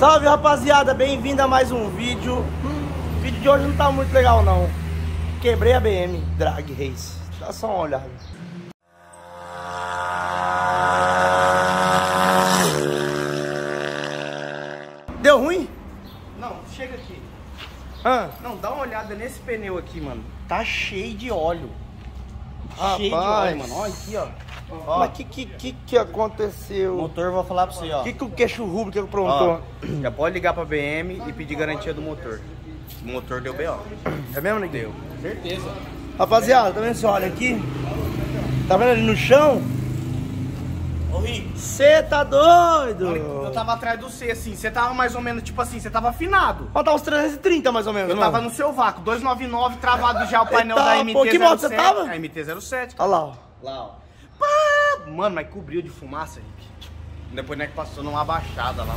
Salve, rapaziada, bem-vindo a mais um vídeo. O vídeo de hoje não tá muito legal não. Quebrei a BM Drag Race. Dá só uma olhada. Deu ruim? Não, chega aqui. Não, dá uma olhada nesse pneu aqui, mano. Tá cheio de óleo. Rapaz. Cheio de óleo, mano. Olha aqui, ó. Ó, mas que aconteceu? O motor, vou falar pra você, ó. Que o queixo rubro que aprontou? Ó, já pode ligar pra BM e pedir garantia do motor. O motor deu B.O. É mesmo, Nick? Deu. Certeza. Rapaziada, tá vendo esse óleo aqui? Tá vendo ali no chão? Ô, Rick. Cê tá doido? Eu tava atrás do C, assim. Você tava mais ou menos, tipo assim, você tava afinado. Mas tava uns 330, mais ou menos. Eu não tava no seu vácuo. 299, travado já o painel da MT-07. Pô, que moto você tava? A MT-07. Olha lá, ó. Lá, ó. Mano, mas cobriu de fumaça, Rick. Depois, né, que passou numa baixada lá.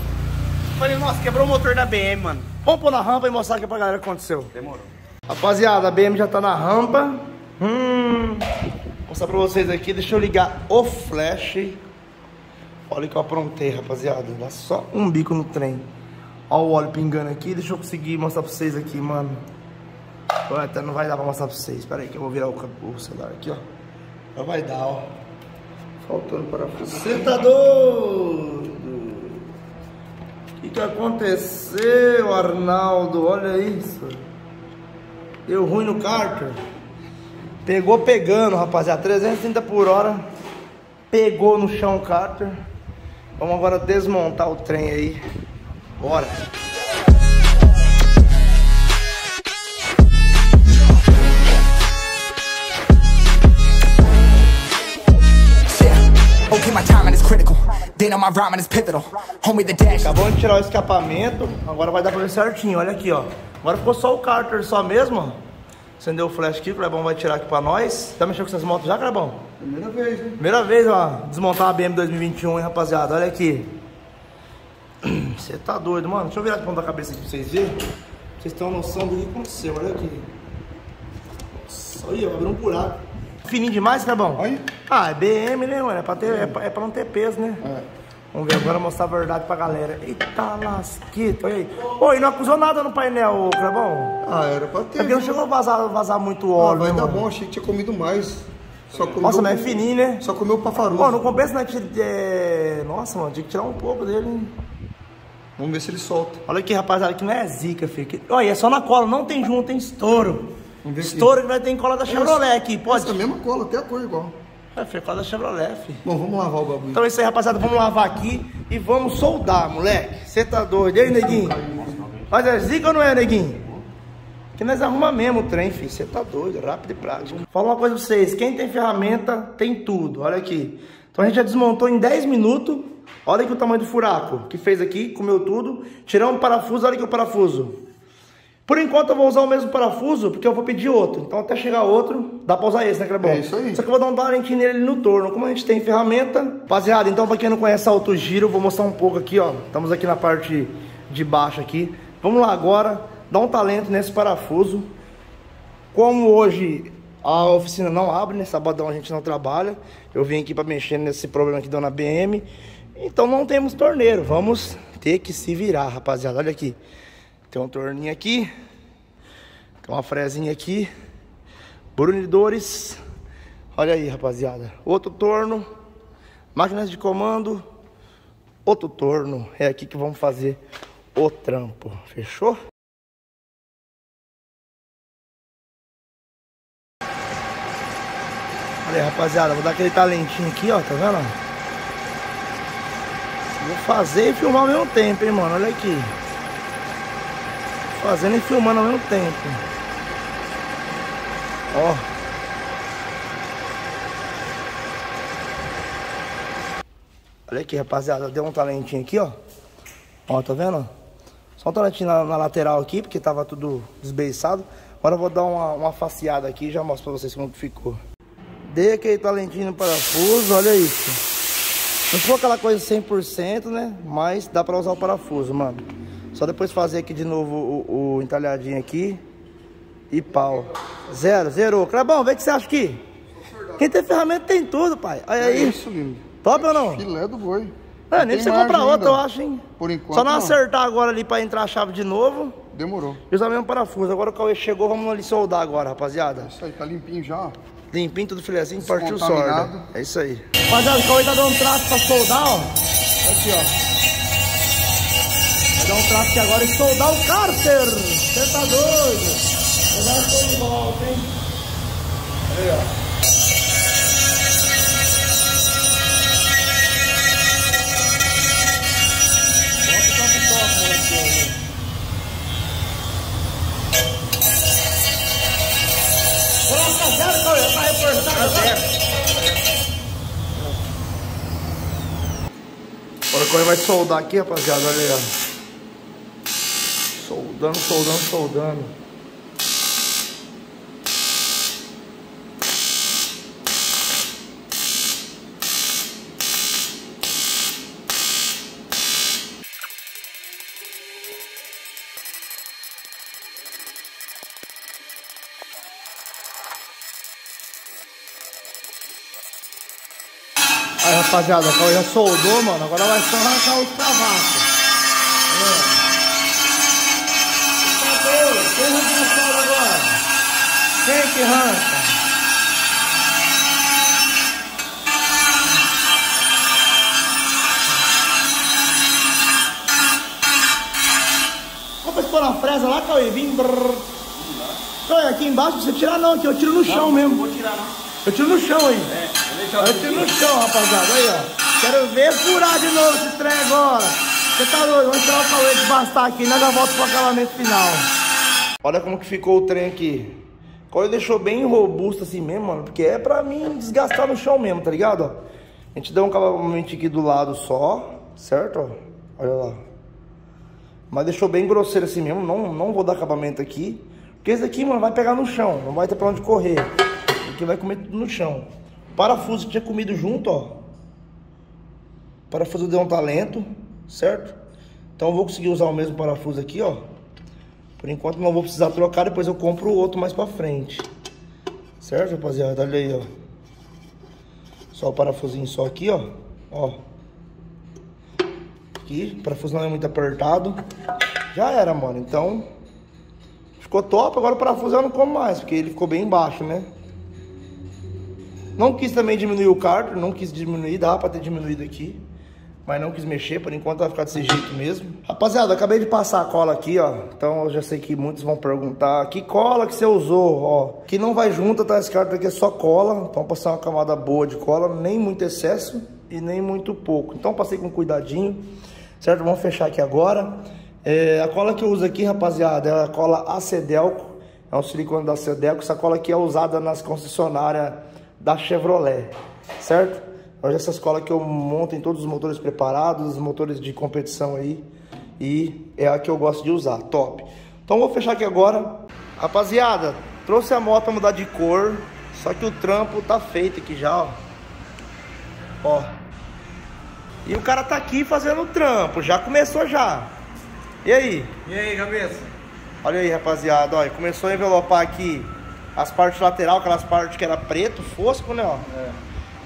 Falei, nossa, quebrou o motor da BM, mano. Vamos pôr na rampa e mostrar aqui pra galera o que aconteceu. Demorou. Rapaziada, a BM já tá na rampa. Vou mostrar pra vocês aqui. Deixa eu ligar o flash. Olha o que eu aprontei, rapaziada. Dá só um bico no trem. Olha o óleo pingando aqui. Deixa eu conseguir mostrar pra vocês aqui, mano. Até não vai dar pra mostrar pra vocês. Pera aí que eu vou virar o celular aqui, ó. Já vai dar, ó. Faltando parafuso. Você tá doido? O que aconteceu, Arnaldo? Olha isso. Deu ruim no cárter. Pegou pegando, rapaziada. 330 por hora. Pegou no chão o cárter. Vamos agora desmontar o trem aí. Bora. Acabamos de tirar o escapamento. Agora vai dar pra ver certinho, olha aqui, ó. Agora ficou só o cárter só mesmo. Acendeu o flash aqui, o Clebão vai tirar aqui pra nós. Já mexeu com essas motos já, Clebão? Primeira vez, né? Primeira vez, ó. Desmontar a BMW 2021, hein, rapaziada. Olha aqui. Você tá doido, mano. Deixa eu virar de ponta da cabeça aqui pra vocês verem. Pra vocês terem uma noção do que aconteceu, olha aqui. Nossa, olha, abriu um buraco. Fininho demais, Clebão? Olha. Ah, é BM, né, mano? É pra, pra não ter peso, né? É. Vamos ver agora, mostrar a verdade pra galera. Eita lasqueta, olha aí. Ô, e não acusou nada no painel, Clebão? Ah, era pra ter. É porque não chegou a vazar muito óleo, né, mano? Mas tá bom, achei que tinha comido mais. Só comeu. Nossa, mas é fininho, né? Só comeu o pafarudo. Pô, não compensa, né? Nossa, mano, tinha que tirar um pouco dele, hein? Vamos ver se ele solta. Olha aqui, rapaziada, que não é zica, filho. Olha, é só na cola, não tem junto, tem estouro. Estouro que vai ter em cola da Chevrolet aqui, pode? Essa mesma cola, até a cor igual. É, foi cola da Chevrolet, filho. Bom, vamos lavar o bagulho. Então é isso aí, rapaziada, vamos lavar aqui e vamos soldar, moleque. Você tá doido, hein, neguinho? Mas é zica ou não é, neguinho? Que nós arrumamos mesmo o trem, filho. Você tá doido, rápido e prático. Fala uma coisa pra vocês, quem tem ferramenta, tem tudo, olha aqui. Então a gente já desmontou em 10 minutos, olha aqui o tamanho do furaco que fez aqui, comeu tudo. Tiramos o parafuso, olha aqui o parafuso. Por enquanto eu vou usar o mesmo parafuso, porque eu vou pedir outro. Então até chegar outro, dá pra usar esse, né, Clebão? É isso aí. Só que eu vou dar um valentim nele no torno. Como a gente tem ferramenta. Rapaziada, então pra quem não conhece autogiro, vou mostrar um pouco aqui, ó. Estamos aqui na parte de baixo aqui. Vamos lá agora, dar um talento nesse parafuso. Como hoje a oficina não abre, né? Sabadão a gente não trabalha. Eu vim aqui pra mexer nesse problema que deu na BM. Então não temos torneiro, vamos ter que se virar, rapaziada. Olha aqui. Tem um torninho aqui, tem uma frezinha aqui, brunidores, olha aí, rapaziada, outro torno, máquinas de comando, outro torno, é aqui que vamos fazer o trampo, fechou? Olha aí, rapaziada, vou dar aquele talentinho aqui, ó, tá vendo? Vou fazer e filmar ao mesmo tempo, hein, mano, olha aqui. Fazendo e filmando ao mesmo tempo. Ó. Olha aqui, rapaziada. Deu um talentinho aqui, ó. Ó, tá vendo? Só um talentinho na lateral aqui, porque tava tudo desbeiçado. Agora eu vou dar uma faceada aqui e já mostro pra vocês como que ficou. Dei aquele talentinho no parafuso, olha isso. Não ficou aquela coisa 100%, né? Mas dá pra usar o parafuso, mano. Só depois fazer aqui de novo o entalhadinho aqui. E pau. Zero, zerou. Clebão, vê o que você acha aqui. Quem tem ferramenta tem tudo, pai. Olha aí. É isso, lindo. Top ou não? Filé do boi. É, nem você comprar outra, eu acho, hein? Por enquanto. Só não acertar agora ali pra entrar a chave de novo. Demorou. E usar mesmo parafuso. Agora o Cauê chegou, vamos ali soldar agora, rapaziada. Isso aí, tá limpinho já. Limpinho, tudo filezinho, partiu solda. É isso aí. Rapaziada, o Cauê tá dando um traço pra soldar, ó. Aqui, ó. Vai dar um traço aqui agora e soldar o cárter. Você tá doido. Vai dar show de volta, hein? Aí, ó. Agora o Cauê vai soldar aqui, rapaziada, olha aí, ó. Soldando, soldando, soldando. Aí, rapaziada, o Cauê já soldou, mano. Agora vai só arrancar os cavacos. Quem arranca na solda agora? Quem que arranca? Como você pôr uma fresa lá, Cauê? Vim. Cauê, aqui embaixo você tirar não, aqui eu tiro no chão mesmo. Não vou tirar não. Eu tiro no chão aí. Eu tiro no chão, rapaziada. Aí, ó. Quero ver furar de novo esse trem agora. Você tá doido? Vamos tirar o Cauê de bastar aqui. Nada volta pro acabamento final. Olha como que ficou o trem aqui. O Cauê deixou bem robusto assim mesmo, mano. Porque é pra mim desgastar no chão mesmo, tá ligado? Ó, a gente deu um acabamento aqui do lado só. Certo? Ó, olha lá. Mas deixou bem grosseiro assim mesmo. Não vou dar acabamento aqui. Porque esse daqui, mano, vai pegar no chão. Não vai ter pra onde correr. Porque vai comer tudo no chão. Parafuso que tinha comido junto, ó. Parafuso deu um talento, certo? Então eu vou conseguir usar o mesmo parafuso aqui, ó. Por enquanto não vou precisar trocar, depois eu compro o outro mais pra frente. Certo, rapaziada? Olha aí, ó. Só o parafusinho só aqui, ó. Ó. Aqui, o parafuso não é muito apertado. Já era, mano. Então, ficou top. Agora o parafuso eu não como mais, porque ele ficou bem embaixo, né? Não quis também diminuir o cárter, não quis diminuir, dá pra ter diminuído aqui. Mas não quis mexer, por enquanto vai ficar desse jeito mesmo. Rapaziada, acabei de passar a cola aqui, ó. Então eu já sei que muitos vão perguntar, que cola que você usou, ó. Que não vai junta, tá? Esse cárter aqui é só cola. Então passar uma camada boa de cola, nem muito excesso e nem muito pouco. Então passei com cuidadinho, certo? Vamos fechar aqui agora. A cola que eu uso aqui, rapaziada, é a cola ACDelco. É um silicone da ACDelco. Essa cola aqui é usada nas concessionárias da Chevrolet, certo? Olha essas colas que eu monto em todos os motores preparados, os motores de competição aí, e é a que eu gosto de usar, top. Então vou fechar aqui agora. Rapaziada, trouxe a moto pra mudar de cor, só que o trampo tá feito aqui já, ó. Ó. E o cara tá aqui fazendo o trampo, já começou já. E aí? E aí, cabeça? Olha aí, rapaziada, ó, começou a envelopar aqui. As partes lateral, aquelas partes que era preto, fosco, né, ó. É.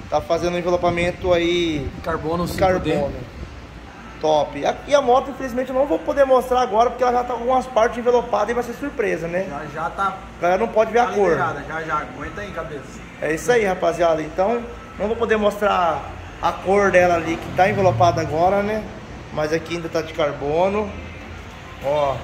Tá fazendo um envelopamento aí... Carbono, 5D. Carbono. Top. E a moto, infelizmente, eu não vou poder mostrar agora, porque ela já tá com umas partes envelopadas e vai ser surpresa, né? Já tá... A galera não pode ver a cor. Já. Aguenta aí, cabeça. É isso aí, rapaziada. Então, não vou poder mostrar a cor dela ali, que tá envelopada agora, né? Mas aqui ainda tá de carbono. Ó.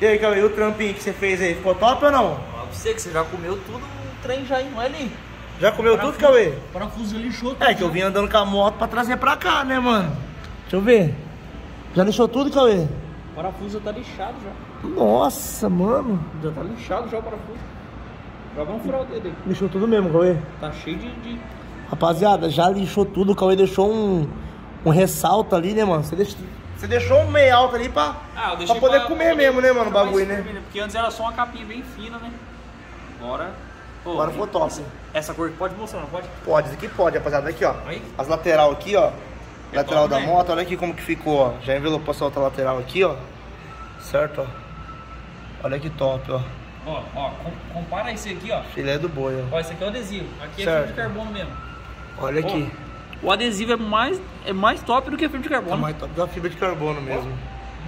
E aí, Cauê, o trampinho que você fez aí, ficou top ou não? Você que você já comeu tudo, o trem já não é ali. Já comeu tudo, Cauê? Parafuso lixou tudo. É que eu vim andando com a moto pra trazer pra cá, né, mano? Deixa eu ver. Já lixou tudo, Cauê? O parafuso tá lixado já. Nossa, mano. Já tá lixado já o parafuso. Já vamos furar o dedo aí. Lixou tudo mesmo, Cauê? Tá cheio de... Rapaziada, já lixou tudo. O Cauê deixou um ressalto ali, né, mano? Você deixou um meio alto ali pra poder comer mesmo, né, mano, o bagulho, né? Porque antes era só uma capinha bem fina, né? Agora... Pô, agora ficou top. Essa cor pode mostrar, não pode? Pode, isso aqui pode, rapaziada. Aqui, ó. Aí? As lateral aqui, ó. É lateral top, da moto, olha aqui como que ficou, ó. Já envelopou essa outra lateral aqui, ó. Certo, ó. Olha que top, ó. Ó, compara esse aqui, ó. Filé do boi, ó. Ó, esse aqui é o adesivo. Aqui certo. É filme de carbono mesmo. Olha aqui. o adesivo é mais top do que a fibra de carbono. É mais top da fibra de carbono mesmo.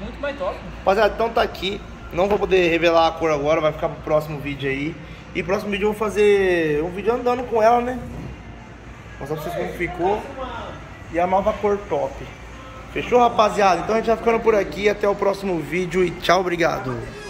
Muito mais top. Rapaziada, então tá aqui. Não vou poder revelar a cor agora, vai ficar pro próximo vídeo aí. E próximo vídeo eu vou fazer um vídeo andando com ela, né? Mostrar pra vocês como ficou. E a nova cor top. Fechou, rapaziada? Então a gente vai ficando por aqui. Até o próximo vídeo e tchau, obrigado.